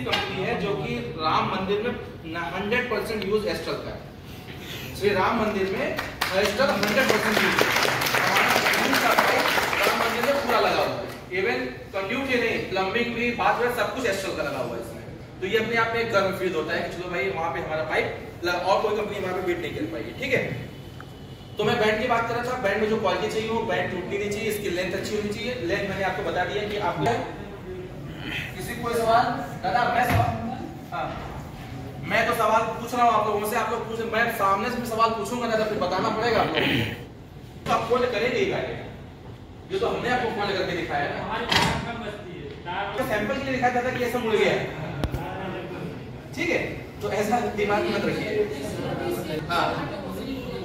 Company है जो कि राम मंदिर में 100% यूज एस्ट्रल का है। श्री राम मंदिर में एस्ट्रल 100% यूज राम मंदिर में पूरा लगा हुआ है। इवन कंड्यूट ही नहीं, प्लम्बिंग भी, बाथरूम, सब कुछ एस्ट्रल का लगा हुआ है इसमें। तो ये अपने आप में एक गर्व फील होता है कि चलो भाई वहाँ पे हमारा पाइप और कोई कंपनी वहाँ पे बीट नहीं कर पाएगी। ठीक है, तो मैं बैंड की बात कर रहा था। बैंड में जो क्वालिटी चाहिए वो बैंड टूटनी नहीं चाहिए, इसकी लेंथ अच्छी होनी चाहिए। लेंथ मैंने आपको बता दिया कि आप किसी कोई सवाल दादा मैं तो सवाल पूछ रहा हूँ आप लोगों से, आप लोग पूछ मैं सामने से सवाल पूछूंगा दादा, फिर बताना पड़ेगा आप लोगों को। तो आप फोल्ड करेंगे ये, तो हमने आपको फोल्ड करके दिखाया है, सैंपल के लिए दिखाया दादा कि ऐसा मुड़ गया है। ठीक है, तो ऐसा दिमाग मत रखिए। हाँ,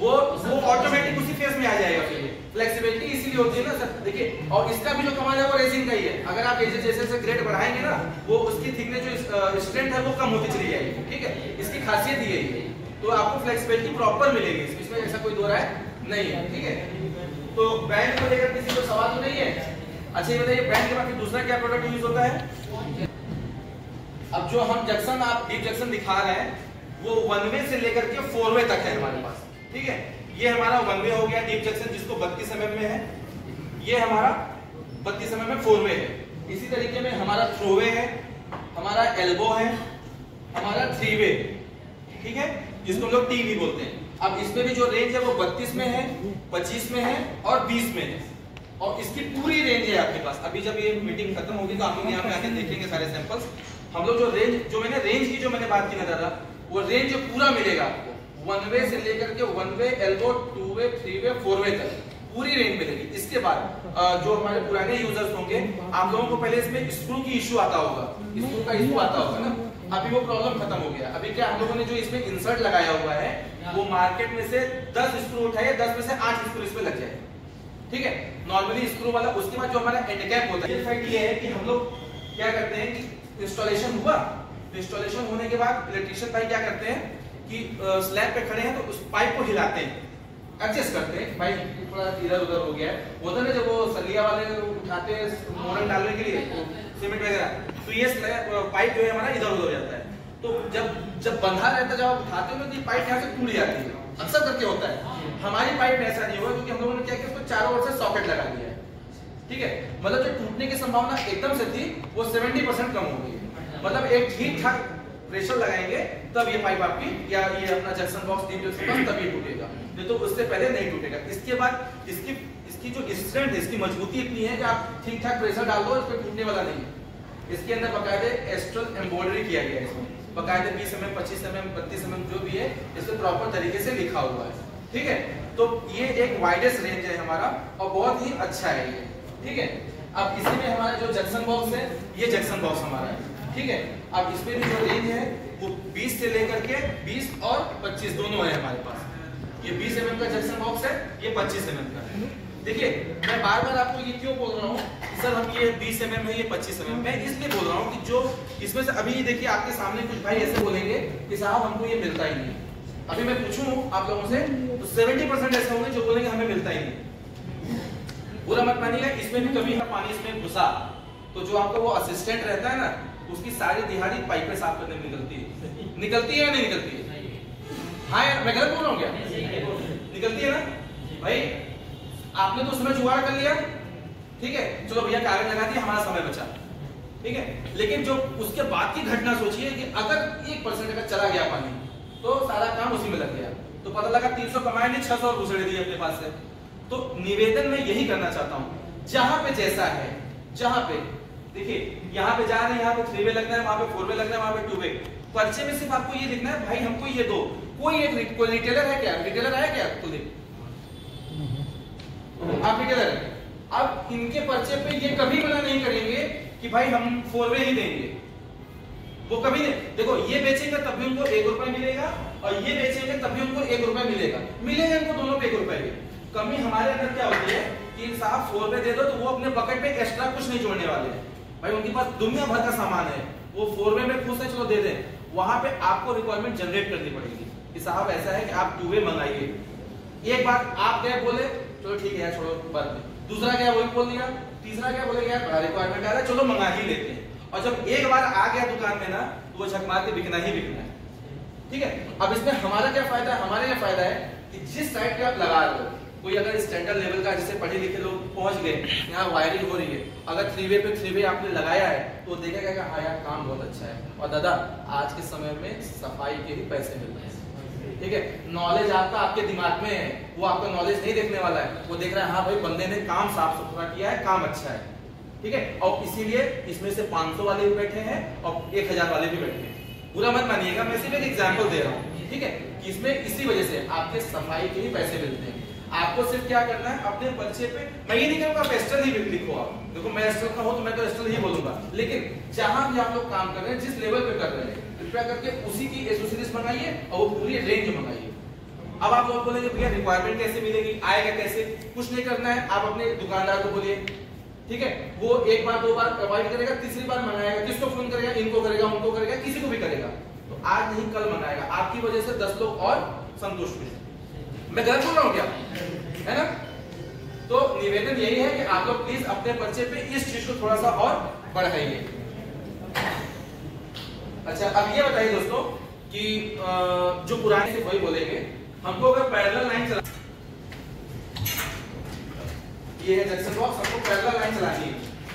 वो ऑटोमेटिक उसी फेस में आ जाएगा। फिर फ्लेक्सिबिलिटी इसीलिए होती है ना सर, देखिए। और इसका भी जो कमाल है वो रेजिन का ही है। अगर आप जैसे जैसे ग्रेड बढ़ाएंगे ना, वो उसकी थिकनेस जो स्ट्रेंथ है वो कम होती चली जाएगी। ठीक है, इसकी खासियत ये है। तो आपको फ्लेक्सिबिलिटी प्रॉपर मिलेगी, इसमें ऐसा कोई दो राय नहीं है। ठीक है, तो ब्रांड को लेकर किसी को सवाल तो नहीं है। अच्छा ये बताइए, ब्रांड के बाद दूसरा क्या प्रोडक्ट यूज होता है? अब जो हम जंक्शन आप डीप जंक्शन दिखा रहे हैं वो 1 वे से लेकर के 4 वे तक है हमारे पास। ठीक है, ये हमारा 1 वे हो गया डीप जंक्शन, जिसको 32 mm में है। ये हमारा 32 mm में 4 वे है। इसी तरीके में हमारा थ्रोवे है, हमारा एल्बो है, हमारा 3 वे। ठीक है, जिसको हम लोग टीवी बोलते हैं। अब इसमें भी जो रेंज है वो 32 में है, 25 में है और 20 में है, और इसकी पूरी रेंज है आपके पास। अभी जब ये मीटिंग खत्म होगी तो आप लोग यहाँ पे आके देखेंगे सारे सैंपल्स। हम लोग जो रेंज मैंने बात की ना दादा, वो रेंज पूरा मिलेगा आपको 1 वे से लेकर के 1 वे, एल्बो, 2 वे, 3 वे, 4 वे तक पूरी रेंज मिलेगी। इसके बाद जो हमारे पुराने यूजर्स होंगे, आप लोगों को पहले इसमें स्क्रू की इशू आता होगा, स्क्रू का इशू आता होगा ना। अभी वो प्रॉब्लम खत्म हो गया। अभी क्या हम लोगों ने जो इसमें इंसर्ट लगाया हुआ है वो मार्केट में से 10 स्क्रू उठाए, 10 में से 8 स्क्रू इसमें लग जाए। ठीक है, नॉर्मली स्क्रू वाला। उसके बाद जो हमारा एंड कैप होता है, फैक्ट ये है कि हम लोग क्या करते हैं कि इंस्टॉलेशन हुआ, इंस्टॉलेशन होने के बाद इलेक्ट्रिशियन भाई क्या करते हैं कि स्लैब पे खड़े हैं तो उस पाइप को हिलाते हैं, एडजस्ट करते हैं। पाइप थोड़ा इधर उधर हो गया है, होता ना जब वो सलिया वाले उठाते हैं मोरन डालने के लिए सीमेंट वगैरह, तो ये पाइप जो है हमारा इधर उधर हो जाता है। तो जब बंधा रहता है, जब आप उठाते हो तो ये पाइप यहाँ से टूट जाती है, अक्सर करके होता है। हमारी पाइप ऐसा नहीं हुआ क्योंकि हम लोगों ने क्या किया, उसको चारों ओर से सॉकेट लगा दिया है। ठीक है, मतलब जो टूटने की संभावना एकदम से थी वो 70% कम हो गई। मतलब एक ठीक ठाक प्रेशर लगाएंगे तब ये पाइप आपकी या ये अपना जंक्शन बॉक्स डीप जंक्शन तभी टूटेगा, नहीं तो उससे पहले नहीं टूटेगा। इसके बाद इसकी जो स्ट्रेंथ है, इसकी मजबूती इतनी है कि आप ठीक ठाक प्रेशर डाल दो, इस पर टूटने वाला नहीं है। इसके अंदर बाकायदे एस्ट्रल एम्ब्रॉयडरी किया गया है, इसमें बाकायदे 20 mm, 25 mm, 32 mm जो भी है इसमें प्रॉपर तरीके से लिखा हुआ है। ठीक है, तो ये एक वाइडेस्ट रेंज है हमारा और बहुत ही अच्छा है ये। ठीक है, अब इसी में हमारा जो जंक्शन बॉक्स है, ये जंक्शन बॉक्स हमारा है। ठीक है, अब इसमें भी जो रेंज है वो 20 से लेकर के 20 और 25 दोनों है हमारे पास। ये 20 mm का जंक्शन बॉक्स है, ये 25 mm का है। देखिए, मैं बार बार आपको ये क्यों बोल रहा हूँ सर, हम ये 20 mm है, ये 25 mm, मैं इसलिए बोल रहा हूँ कि जो इसमें से अभी देखिए आपके सामने कुछ भाई ऐसे बोलेंगे कि साहब हमको ये मिलता ही नहीं। अभी मैं पूछूं आप लोगों से तो 70% ऐसे होंगे जो बोलेंगे हमें मिलता ही नहीं। बुरा मत मानिएगा, इसमें भी कभी पानी इसमें घुसा तो जो आपका वो असिस्टेंट रहता है ना, उसकी सारी दिहाड़ी पाइपें साफ करने में निकलती है या नहीं निकलती है? हाँ यार, मैं गलत बोल रहा हूँ क्या? निकलती है ना भाई, आपने तो उसमें जुगाड़ कर लिया। ठीक है, चलो भैया कागज लगा दिया, हमारा समय बचा। ठीक है, लेकिन जो उसके बाद की घटना सोचिए कि अगर 1% अगर चला गया पानी तो सारा काम उसी में लग गया, तो पता लगा 300 कमाए नहीं, 600 घुसेड़ दिए अपने पास से। तो निवेदन में यही करना चाहता हूँ, जहां पे जैसा है, जहां पे देखिए यहाँ पे जा रहे हैं, यहाँ पे 3 वे लगना है, वहां पे 4 वे लगना है, वहां पे 2 वे, पर्चे में सिर्फ आपको ये लिखना है भाई हमको ये दो। कोई एक रिटेलर है क्या? रिटेलर आया क्या? खुद आप रिटेलर है। अब इनके पर्चे पे ये कभी मना नहीं करेंगे कि भाई हम 4 वे ही देंगे, वो कभी नहीं। देखो ये बेचेगा तब भी उनको 1 रुपया मिलेगा, और ये बेचेंगे तब भी उनको 1 रुपया मिलेगा, इनको दोनों पे 1 रुपया। कमी हमारे अंदर क्या होती है कि साहब 4 वे दे दो, तो वो अपने बकेट में एक्स्ट्रा कुछ नहीं जोड़ने वाले हैं भाई, उनके पास दुनिया भर का सामान है, वो 4 वे में खुश है, चलो दे दें। वहां पे आपको रिक्वायरमेंट जनरेट करनी पड़ेगी कि साहब ऐसा है कि आप 2 वे मंगाइए। एक बार आप क्या बोले, चलो ठीक है यार छोड़ो, दूसरा क्या वही बोल दिया, तीसरा क्या बोलेगा यार बड़ा रिक्वायरमेंट आ रहा है, चलो मंगा ही लेते हैं। और जब एक बार आ गया दुकान में ना तो वो झक मार के बिकना ही बिकना है, ठीक है। अब इसमें हमारा क्या फायदा है, हमारा ये फायदा है कि जिस साइड पे आप लगा रहे हो, कोई अगर स्टैंडर्ड लेवल का जैसे पढ़े लिखे लोग पहुंच गए, यहाँ वायरिंग हो रही है, अगर थ्री वे पे थ्री वे आपने लगाया है तो देखा गया हाँ यार काम बहुत अच्छा है, और दादा आज के समय में सफाई के भी पैसे मिल रहे हैं, ठीक है। नॉलेज आपका आपके दिमाग में है, वो आपका नॉलेज नहीं देखने वाला है, वो देख रहा है हाँ भाई बंदे ने काम साफ सुथरा किया है, काम अच्छा है, ठीक है। और इसीलिए इसमें से 500 वाले भी बैठे हैं और 1000 वाले भी बैठे हैं, बुरा मत मानिएगा, मैं सिर्फ एक एग्जाम्पल दे रहा हूँ, ठीक है, कि इसमें इसी वजह से आपके सफाई के ही पैसे मिलते हैं। आपको सिर्फ क्या करना है, अपने पर्चे पे मैं ये नहीं कहूँगा एस्ट्रल ही लिखो आप, देखो मैं एस्ट्रल का हूँ तो मैं तो एस्ट्रल ही बोलूंगा, लेकिन जहां भी आप लोग काम कर रहे हैं, जिस लेवल पे कर रहे हैं, कृपया करके उसी की एसओ सीरीज मंगाइए और वो पूरी रेंज मंगाइए। अब आप लोग बोलेंगे भैया रिक्वायरमेंट कैसे मिलेगी, आएगा कैसे, कुछ नहीं करना है, आप अपने दुकानदार को बोलिए, ठीक है, वो एक बार दो बार प्रोवाइड करेगा, तीसरी बार मंगाएगा, किसको फोन करेगा, इनको करेगा, उनको करेगा, किसी को भी करेगा, तो आज नहीं कल मंगाएगा, आपकी वजह से 10 लोग और संतुष्ट हुए। मैं गलत बोल रहा हूँ क्या, है ना? तो निवेदन यही है कि आप लोग प्लीज अपने पर्चे पे इस चीज को थोड़ा सा और बढ़ाइए। अच्छा अब ये बताइए दोस्तों कि जो पुराने से वही बोलेंगे, हमको अगर पैरेलल लाइन ये है जंक्शन बॉक्स, हमको पैरेलल लाइन चलानी है,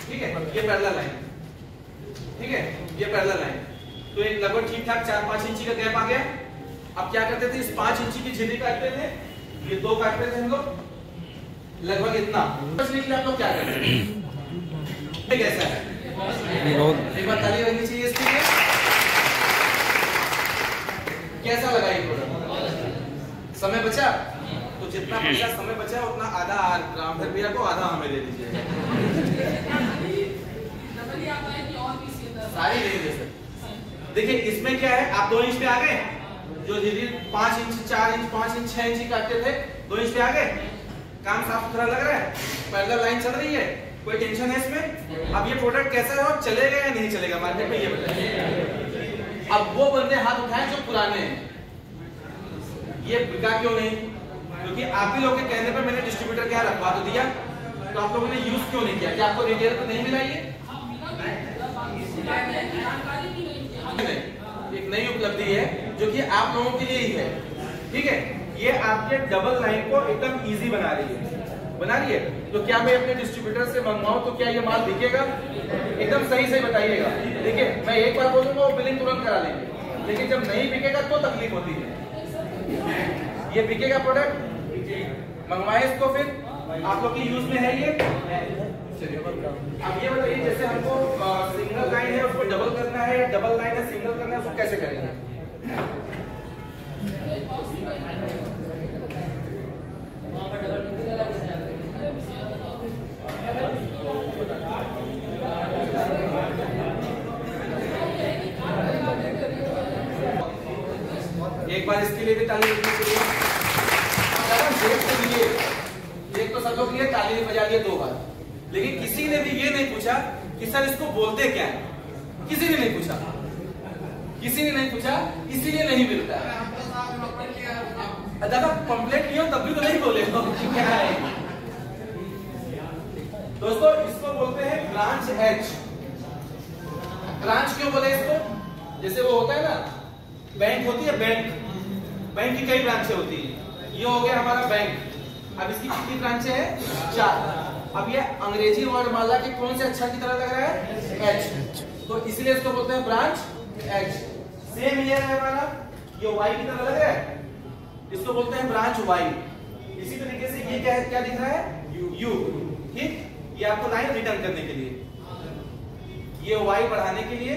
ठीक है, ये पैरेलल लाइन, ठीक है, ये पैरेलल लाइन, तो एक लगभग ठीक ठाक 4-5 इंची का गैप आ गया। अब क्या करते थे, इस 5 इंची की झिल्ली काटते थे, ये 2 काटते थे हम लोग, लगभग इतना बचने के लिए हम लोग क्या करते थे, ये कैसा है, एक बार ताली बजनी चाहिए इसके लिए, कैसा लगा ये प्रोडक्ट, समय बचा, तो जितना पैसा समय बचा उतना आधा रामधर भैया को, आधा हमें दे दीजिए, सारी नहीं दे सकते। देखिए इसमें क्या है, आप 2 इंच पे आ गए, जो दीदी 5 इंच 4 इंच 5 इंच 6 इंच काटते थे 2 इंच पे आ गए, काम साफ सुथरा लग रहा है, पैरेलल लाइन चल रही है, कोई टेंशन है इसमें। अब ये प्रोडक्ट कैसा है और चलेगा या नहीं चलेगा मार्केट में, ये बताइए। अब वो बंदे हाथ उठाएं जो पुराने हैं, ये बिका क्यों नहीं, क्योंकि आप ही लोग के कहने पर मैंने डिस्ट्रीब्यूटर के यहाँ रखवा तो दिया, तो आप लोगों ने यूज क्यों नहीं किया, क्या आपको रिटेलर को नहीं मिला ये एक नई उपलब्धि है जो कि आप लोगों के लिए ही है, ठीक है। ये आपके डबल लाइन को एकदम इजी बना रही है। तो क्या मैं अपने डिस्ट्रीब्यूटर से मंगवाऊं तो क्या ये माल बिकेगा, एकदम सही से बताइएगा। देखिए मैं एक बार बोलूंगा वो बिलिंग तुरंत करा लेंगे, लेकिन जब नहीं बिकेगा तो तकलीफ होती है। ये बिकेगा प्रोडक्ट, मंगवाए इसको, फिर आप लोग की यूज में है ये। अब ये बताइए जैसे हमको सिंगल लाइन है उसको डबल करना है, डबल लाइन है सिंगल करना है, उसको कैसे करेंगे? एक बार इसके लिए भी ताली बजानी चाहिए। एक तो सब लोग लिए ताली बजा लिए 2 बार, लेकिन किसी ने भी ये नहीं पूछा कि सर इसको बोलते क्या है, किसी ने नहीं पूछा, इसीलिए नहीं मिलता। दादा कंप्लेंट किया तब भी तो नहीं बोले तो क्या है। दोस्तों इसको बोलते हैं ब्रांच एच। ब्रांच क्यों बोले इसको, जैसे वो होता है ना बैंक होती है, बैंक की कई ब्रांचें होती है, ये हो गया हमारा बैंक। अब इसकी कितनी ब्रांचें हैं? 4। अब ये अंग्रेजी वर्ड माला के कौन से अक्षर की तरह लग रहा है? एच, तो इसलिए इसको बोलते हैं ब्रांच एच। सेम ये है हमारा, ये वाई की तरह लग रहा है, इसको बोलते हैं ब्रांच वाई। इसी तरीके से ये क्या है, क्या दिख रहा है? यू, ठीक। ये आपको लाइन रिटर्न करने के लिए, ये वाई बढ़ाने के लिए,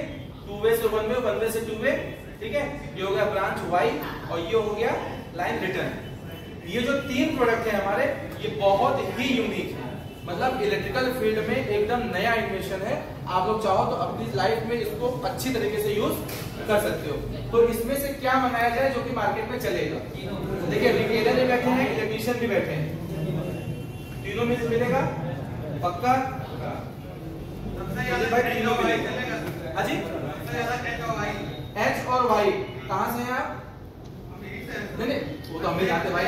2 वे से 1 वे, 1 वे से 2 वे, ठीक है। ये हो गया ब्रांच वाई और ये हो गया लाइन रिटर्न। ये जो 3 प्रोडक्ट है हमारे, ये बहुत ही यूनिक है, मतलब इलेक्ट्रिकल फील्ड में एकदम नया इन्वेंशन है। आप लोग चाहो तो अपनी लाइफ में इसको अच्छी तरीके से यूज कर सकते हो। तो इसमें से क्या मंगाया जाए जो कि मार्केट में चलेगा? देखिए रिटेलर भी बैठे हैं, इलेक्ट्रीशियन भी बैठे हैं, तीनों में मिलेगा पक्का। एच और वाई कहाँ से है आप? नहीं, वो तो हम भी जाते भाई,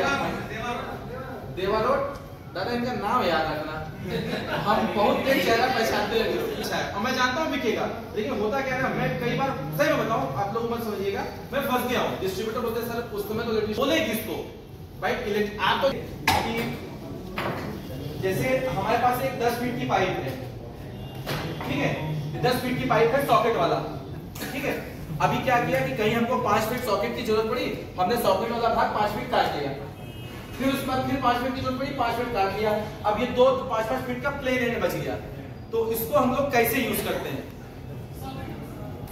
देवा रोड। दादा इनका नाम याद रखना। हम बहुत देर चेहरा पहचानते लगे और मैं जानता हूँ बिकेगा, लेकिन होता क्या है, मैं कई बार सही में बताऊँ, आप लोग मत समझिएगा, मैं फंस गया हूँ। डिस्ट्रीब्यूटर बोलते सर उस समय तो बोले किसको भाई आप तो, जैसे हमारे पास एक 10 फीट की पाइप है, ठीक है, 10 फीट की पाइप है सॉकेट वाला, ठीक है। अभी क्या किया कि कहीं हमको 5 फीट सॉकेट की जरूरत पड़ी, हमने सॉकेट वाला भाग 5 फीट काट लिया, फिर उसके बाद फिर 5 फीट की जरूरत पड़ी, 5 फीट काट लिया। अब ये दो 5-5 फीट का प्लेन एंड बच गया, तो इसको हम लोग कैसे यूज करते हैं?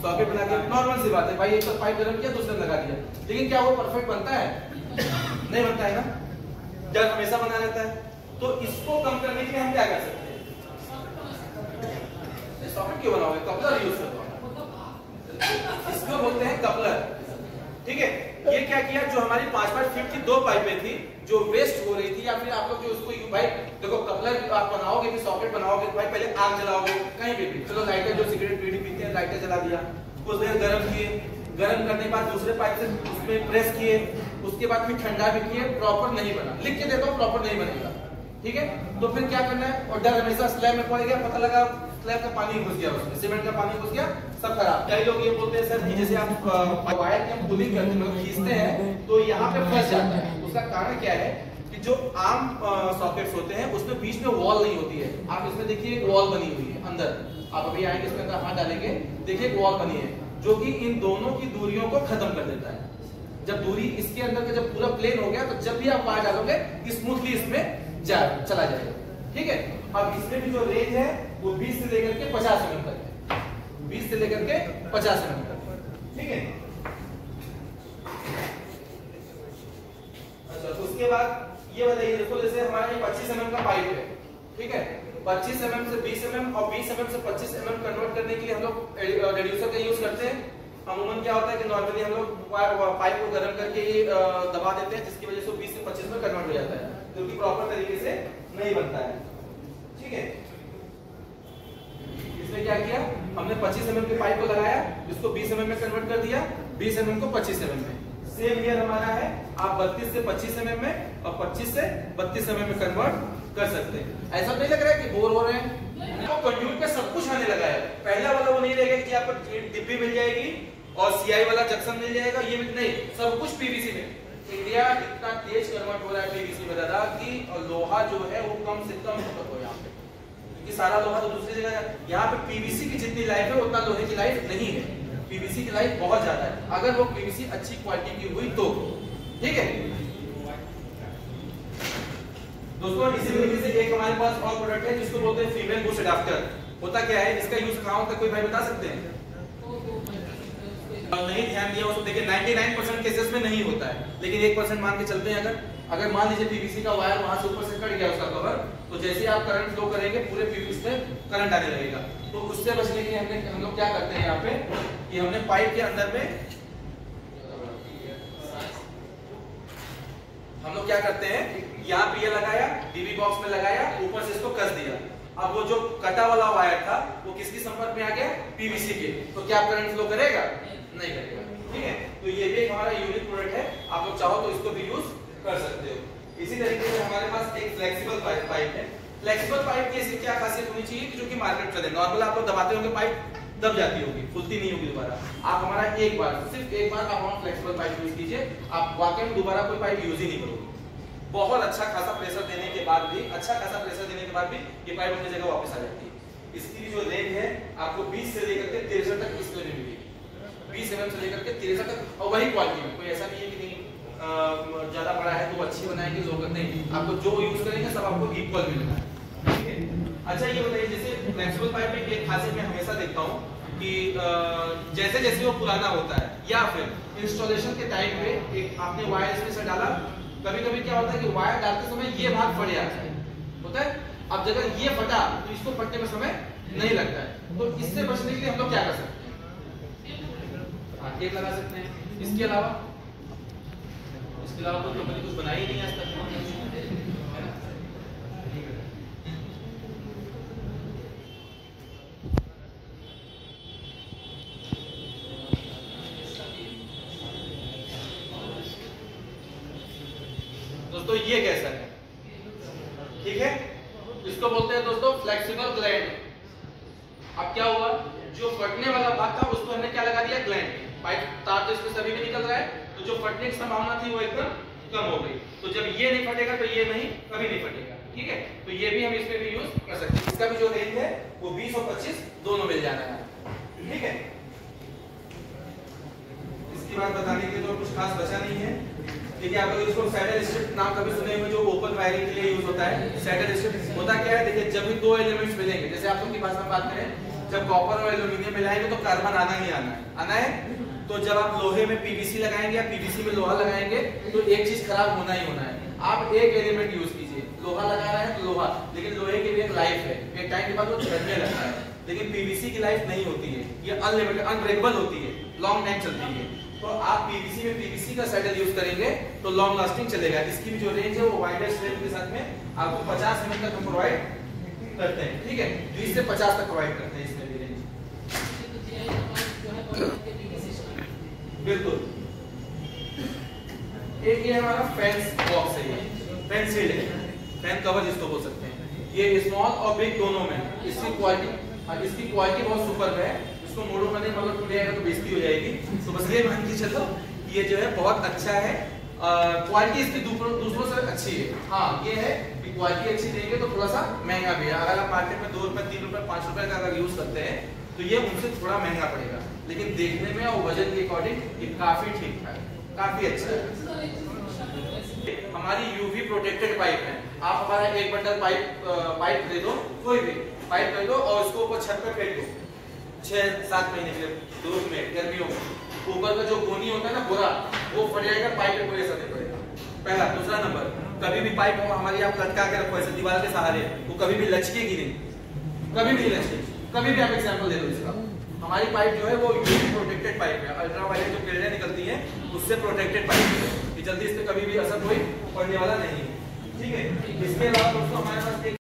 सॉकेट बना के, नॉर्मल सी बात है भाई, एक पाइप गर्म किया दूसरे लगा दिया, लेकिन क्या वो परफेक्ट बनता है? नहीं बनता है ना, जल हमेशा बना रहता है। तो इसको कम करने के लिए हम क्या कर सकते हैं? सॉकेट क्यों बनाओगे, कपलर यूज करता हूँ, इसको बोलते हैं कपलर, ठीक है। ये क्या किया, जो हमारी 5-5 फीट की दो पाइपें थी जो वेस्ट हो रही थी, या फिर आप लोग जो उसको भाई देखो कपलर आप बनाओगे कि सॉकेट बनाओगे, भाई पहले आग जलाओगे कहीं पे भी, चलो लाइटर, जो सिगरेट बीड़ी पीते हैं लाइटर जला दिया, कुछ देर गर्म किए, गर्म करने के बाद दूसरे पाइप से उसमें प्रेस किए, उसके बाद फिर ठंडा भी किए, प्रॉपर नहीं बना, लिख के देता हूँ प्रॉपर नहीं बनेगा, ठीक है। तो फिर क्या करना है, और डर हमेशा स्लैब में पड़ गया, पता लगा स्लैब का पानी घुस गया उसमें, सीमेंट का पानी घुस गया, सब खराब। कई लोग ये बोलते हैं सर जैसे आप वायर की हम पुलिंग करते हैं, खींचते हैं तो यहाँ पे फंस जाता है, उसका कारण क्या है कि जो आम सॉकेट्स होते हैं उसमें बीच में वॉल नहीं होती है। आप इसमें देखिए एक वॉल बनी हुई है अंदर, आप अभी आएंगे इसके अंदर हाथ डालेंगे, देखिए एक वॉल बनी है जो की इन दोनों की दूरियों को खत्म कर देता है। जब दूरी इसके अंदर का जब पूरा प्लेन हो गया तो जब भी आप वायर डालोगे स्मूथली इसमें चला जाएगा, ठीक है। अब इसमें भी जो रेंज है वो 20 से लेकर के 50 एमएम तक है, 20 से लेकर के 50 एमएम तक, ठीक है। अच्छा, तो उसके बाद ये बताइए, देखो जैसे हमारे 25 एमएम का पाइप है, ठीक है, 25 एमएम से 20 एमएम और 20 एमएम से 25 एमएम कन्वर्ट करने के लिए हम लोग रिड्यूसर का यूज करते हैं। अमूमन क्या होता है कि नॉर्मली हम लोग पाइप को गर्म करके ही दबा देते हैं, जिसकी वजह से 20 से 25 में कन्वर्ट हो जाता है, क्योंकि प्रॉपर तरीके से नहीं बनता है, ठीक है। इसमें क्या किया, हमने 25 एमएम के पाइप को लगाया, इसको 20 एमएम में कन्वर्ट कर दिया, 20 एमएम को 25 एमएम में। सेम हियर हमारा है, आप 32 से 25 एमएम में और 25 से 32 एमएम में कन्वर्ट कर सकते हैं। ऐसा नहीं लग रहा है कि बोर हो रहे हैं? तो कंट्यूट पे सब कुछ आने लगा है, पहला वाला वो नहीं रहेगा कि आपको डिब्बी मिल जाएगी और सीआई वाला जंक्शन मिल जाएगा, ये नहीं, सब कुछ पीवीसी में। इंडिया इतना तेज कन्वर्ट हो रहा है पीवीसी में दादा कि लोहा जो है वो कम से कम खपत हो यहाँ पे, क्योंकि सारा लोहा तो दूसरी जगह। यहाँ पे पीवीसी की जितनी लाइफ है उतना लोहे की लाइफ नहीं है, पीवीसी की लाइफ बहुत ज्यादा है, अगर वो पीवीसी अच्छी क्वालिटी की हुई तो, ठीक है दोस्तों। इसी तरीके से एक हमारे पास और प्रोडक्ट है जिसको बोलते हैं फीमेल बुश एडाप्टर। होता क्या है, इसका यूज कहाँ होता है, कोई भाई बता सकते हैं? नहीं ध्यान दिया उसको, देखिए 99% केसेस में नहीं होता है, लेकिन 1% मान के चलते हैं। अगर मान लीजिए पीवीसी का वायर वहां से ऊपर से कट गया उसका कवर, तो जैसे ही आप करंट फ्लो करेंगे पूरे पीवीसी में करंट आने लगेगा। तो उससे बचने के लिए हम लोग क्या करते हैं यहाँ पे कि हमने पाइप के अंदर में हम लोग क्या करते हैं, यहाँ पे लगाया, डीबी बॉक्स में लगाया, ऊपर से इसको कस दिया। अब वो जो कटा वाला वायर था वो किसके संपर्क में आ गया, पीवीसी के, तो क्या करंट फ्लो करेगा? नहीं करेगा, ठीक है। तो ये भी एक हमारा यूनिक प्रोडक्ट है, आप लोग चाहो तो इसको भी यूज कर सकते हो। इसी तरीके से हमारे पास एक फ्लेक्सिबल पाइप है। फ्लेक्सिबल पाइप की इसकी क्या खासियत होनी चाहिए कि जो कि मार्केट चले, नॉर्मल आप लोग दबाते होंगे पाइप दब जाती होगी, खुलती नहीं होगी दोबारा। आप हमारा एक बार, सिर्फ एक बार आप फ्लेक्सिबल पाइप यूज कीजिए, आप वाकई में दोबारा कोई पाइप यूज ही नहीं करोगे। बहुत अच्छा खासा प्रेशर देने के बाद भी, ये पाइप अपनी जगह वापस आ जाती है। इसकी जो रेंज है आपको 20 से लेकर के 63 तक इसमें मिलेगी, 20 एमएम से लेकर के 63 तक, और वही क्वालिटी में। कोई ऐसा नहीं है कि नहीं ज्यादा बड़ा है तो अच्छी बनाएंगे, जरूरत नहीं, आपको जो यूज करेंगे सब आपको इक्वल मिलेगा, ठीक है। अच्छा ये बताइए, जैसे फ्लेक्सिबल पाइप में एक खासियत मैं हमेशा देखता हूँ कि जैसे जैसे वो पुराना होता है या फिर इंस्टॉलेशन के टाइम पे एक आपने वायर इसमें से डाला, कभी कभी क्या होता है कि वायर डालते समय ये भाग फट जाता है, होता है। अब जगह ये फटा तो इसको फटने में समय नहीं लगता है, तो इससे बचने के लिए हम लोग क्या कर सकते हैं? टेप लगा सकते हैं। इसके अलावा तो कभी कुछ बनाया ही नहीं आज तक। दोस्तों ये कैसा है, ठीक है, इसको बोलते हैं दोस्तों फ्लेक्सिबल ग्लैंड। अब क्या हुआ, जो फटने वाला भाग था उसको हमने क्या लगा दिया, ग्लैंड। पाइप तार तो इसमें सभी में निकल रहा है, तो जो फटने की संभावना थी वो एकदम कम हो गई। तो जब ये नहीं फटेगा तो ये नहीं कभी नहीं फटेगा, ठीक है। तो ये भी हम इसमें भी यूज कर सकते हैं। इसका भी जो रेंज है वो 20 और 25 दोनों मिल जाना है, ठीक है। इसकी बात बताने के लिए तो कुछ खास बचा नहीं है, देखिए आप लोग इसको सैडल स्ट्रिप नाम कभी सुने होंगे, जो ओपन वायरिंग के लिए यूज होता है। सैडल स्ट्रिप होता क्या है, देखिए जब भी दो एलिमेंट्स मिलेंगे, जैसे आप लोग की भाषा में बात करें, जब कॉपर और एल्यूमिनियम मिलाएंगे तो कार्बन आना ही आना है, आना है। तो जब आप लोहे में पीवीसी लगाएंगे या पीवीसी में लोहा लगाएंगे तो एक चीज खराब होना ही होना है। आप एक एलिमेंट यूज कीजिए, लोहा लगा रहे हैं तो लोहा, लेकिन लोहे की भी एक लाइफ है, एक टाइम के बाद वो झड़ने लगता है। लेकिन पीवीसी की लाइफ नहीं होती है, ये अनलिमिटेड अनब्रेकेबल होती है, लॉन्ग टाइम चलती है। तो आप पीवीसी में पीवीसी का सैडल यूज करेंगे तो लॉन्ग लास्टिंग चलेगा। इसकी भी जो रेंज है वो वाइडेस्ट रेंज के साथ में आपको 50 मिनट तक प्रोवाइड करते हैं, ठीक है। 20 से 50 तक प्रोवाइड करते हैं इसमें भी रेंज, बिल्कुल। एक ये हमारा फैंस बॉक्स है, ये फैन सील्ड है, फैन कवर जिसको बोल सकते हैं। ये स्मॉल और बिग दोनों में इसकी क्वालिटी बहुत सुपर है। इसको मोड़ो में नहीं, मतलब टूट जाएगा तो बेइज्जती हो जाएगी, तो बस ये मान के चलो ये जो है बहुत अच्छा है। क्वालिटी इसकी दूसरों से अच्छी है, हाँ ये है कि क्वालिटी अच्छी देंगे तो थोड़ा सा महंगा भी है। अगर आप मार्केट में ₹2, ₹3, ₹5 का अगर यूज करते हैं तो ये उनसे थोड़ा महंगा पड़ेगा, लेकिन देखने में और वजन के अकॉर्डिंग ये काफी ठीक है, काफी अच्छा है। हमारी यूवी प्रोटेक्टेड पाइप है, आप हमारा एक बंडल पाइप दे दो, कोई भी पाइप दे दो और उसको ऊपर छत पर फेंक दो 6-7 महीने के धूप में, गर्मियों में। ऊपर का जो गोनी होता है ना बोरा, वो फट जाएगा, पाइप में कोई असर नहीं पड़ेगा। पहला। दूसरा नंबर, कभी भी पाइप हमारी आप लटका के रखो ऐसे दीवार के सहारे, वो कभी भी लचकेगी नहीं, कभी भी लचकेगी। कभी भी आप एग्जाम्पल दे दो इसका, हमारी पाइप जो है वो यूवी प्रोटेक्टेड पाइप है, अल्ट्रावायलेट जो किरणें निकलती है उससे प्रोटेक्टेड पाइप है, जल्दी इस पर कभी भी असर कोई पड़ने वाला नहीं है, ठीक है। इसके अलावा दोस्तों हमारे पास